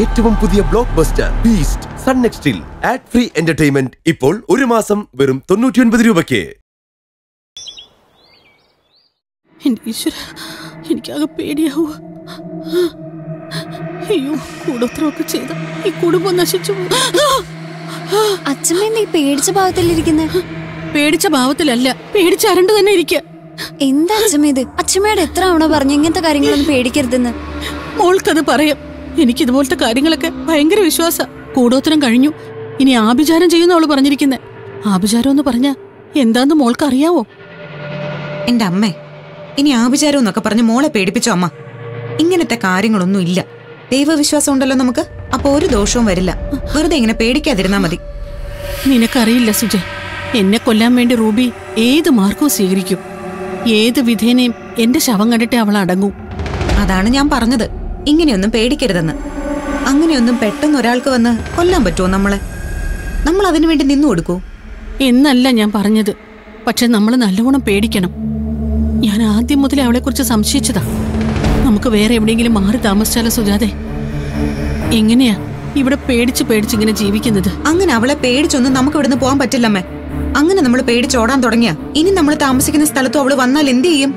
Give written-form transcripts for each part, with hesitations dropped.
ഏറ്റവും പുതിയ block buster beast sun നെക്സ്റ്റിൽ ആഡ് ഫ്രീ എന്റർടൈൻമെന്റ് ഇപ്പോൾ ഒരു മാസം വെറും 99 രൂപയ്ക്ക്. എനിക്കാകെ പേടിയാവോ, അയ്യോ കൂടോത്രമൊക്കെ ചെയ്ത ഈ കുടുംബം നശിച്ചു. അച്ഛമ്മ നീ പേടിച്ച ഭാവത്തിലിരിക്കുന്നെ? പേടിച്ച ഭാവത്തിലല്ല, പേടിച്ച അരണ്ട് തന്നെ ഇരിക്കുക. എന്താ അച്ഛമ്മ ഇത്? അച്ഛമ്മയുടെ എത്ര ആവണോ പറഞ്ഞു ഇങ്ങനത്തെ കാര്യങ്ങളൊന്നും പേടിക്കരുതെന്ന്? മോൾക്കത് പറയാം. എനിക്കിതുപോലത്തെ കാര്യങ്ങളൊക്കെ ഭയങ്കര വിശ്വാസ. കൂടോത്രം കഴിഞ്ഞു, ഇനി ആഭിചാരം ചെയ്യുന്ന അവള് പറഞ്ഞിരിക്കുന്നെ. ആഭിചാരം എന്ന് പറഞ്ഞ എന്താന്ന് മോൾക്ക് അറിയാവോ? എന്റെ അമ്മേ, ഇനി ആഭിചാരം എന്നൊക്കെ പറഞ്ഞ് മോളെ പേടിപ്പിച്ചോ അമ്മ. ഇങ്ങനത്തെ കാര്യങ്ങളൊന്നും ഇല്ല. ദൈവവിശ്വാസം ഉണ്ടല്ലോ നമുക്ക്, അപ്പൊ ഒരു ദോഷവും വരില്ല. വെറുതെ ഇങ്ങനെ പേടിക്കാതിരുന്നാ മതി. നിനക്കറിയില്ല സുജ, എന്നെ കൊല്ലാൻ വേണ്ടി റൂബി ഏത് മാർഗവും സ്വീകരിക്കും. ഏത് വിധേനയും എന്റെ ശവം കണ്ടിട്ടേ അവൾ അടങ്ങൂ. അതാണ് ഞാൻ പറഞ്ഞത്, ഇങ്ങനെയൊന്നും പേടിക്കരുതെന്ന്. അങ്ങനെയൊന്നും പെട്ടെന്ന് ഒരാൾക്ക് വന്ന് കൊല്ലാൻ പറ്റുമോ നമ്മളെ? നമ്മൾ അതിനു വേണ്ടി നിന്നു കൊടുക്കൂ എന്നല്ല ഞാൻ പറഞ്ഞത്. പക്ഷെ നമ്മൾ നല്ലവണ്ണം പേടിക്കണം. ഞാൻ ആദ്യം മുതലേ അവളെക്കുറിച്ച് സംശയിച്ചതാ. നമുക്ക് വേറെ എവിടെയെങ്കിലും മാറി താമസിച്ചാലോ സുജാതെ? എങ്ങനെയാ ഇവിടെ പേടിച്ച് പേടിച്ചിങ്ങനെ ജീവിക്കുന്നത്? അങ്ങനെ അവളെ പേടിച്ചൊന്നും നമുക്ക് ഇവിടുന്ന് പോകാൻ പറ്റില്ലമ്മേ. അങ്ങനെ നമ്മൾ പേടിച്ചോടാൻ തുടങ്ങിയ ഇനി നമ്മൾ താമസിക്കുന്ന സ്ഥലത്തും അവള് വന്നാൽ എന്ത് ചെയ്യും?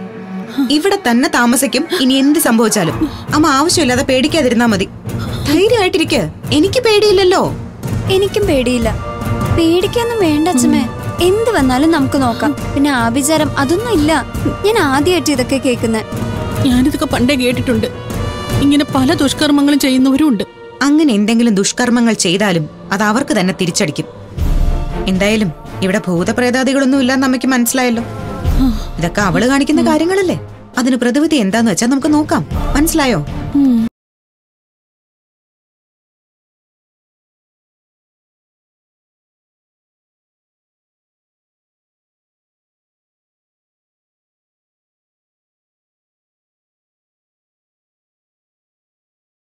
ഇവിടെ തന്നെ താമസിക്കും. ഇനി എന്ത് സംഭവിച്ചാലും അമ്മ ആവശ്യമില്ലാതെ പേടിക്കാതിരുന്നാ മതി. ധൈര്യമായിട്ടിരിക്ക. എനിക്ക് പേടിയില്ലല്ലോ. എനിക്കും പേടിയില്ല. പേടിക്കൊന്നും വേണ്ട അച്ഛമ്മേ, എന്ത് വന്നാലും നമുക്ക് നോക്കാം. പിന്നെ ആഭിചാരം അതൊന്നും ഇല്ല. ഞാൻ ആദ്യമായിട്ട് ഇതൊക്കെ കേൾക്കുന്നേ. ഞാനിതൊക്കെ പണ്ടേ കേട്ടിട്ടുണ്ട്. ഇങ്ങനെ പല ദുഷ്കർമ്മങ്ങളും ചെയ്യുന്നവരും ഉണ്ട്. അങ്ങനെ എന്തെങ്കിലും ദുഷ്കർമ്മങ്ങൾ ചെയ്താലും അത് അവർക്ക് തന്നെ തിരിച്ചടിക്കും. എന്തായാലും ഇവിടെ ഭൂതപ്രേതാദികളൊന്നും ഇല്ലാന്ന് അമ്മയ്ക്ക് മനസ്സിലായല്ലോ. ഇതൊക്കെ അവള് കാണിക്കുന്ന കാര്യങ്ങളല്ലേ, അതിന് പ്രതിവിധി എന്താന്ന് വെച്ചാൽ നമുക്ക് നോക്കാം. മനസ്സിലായോ?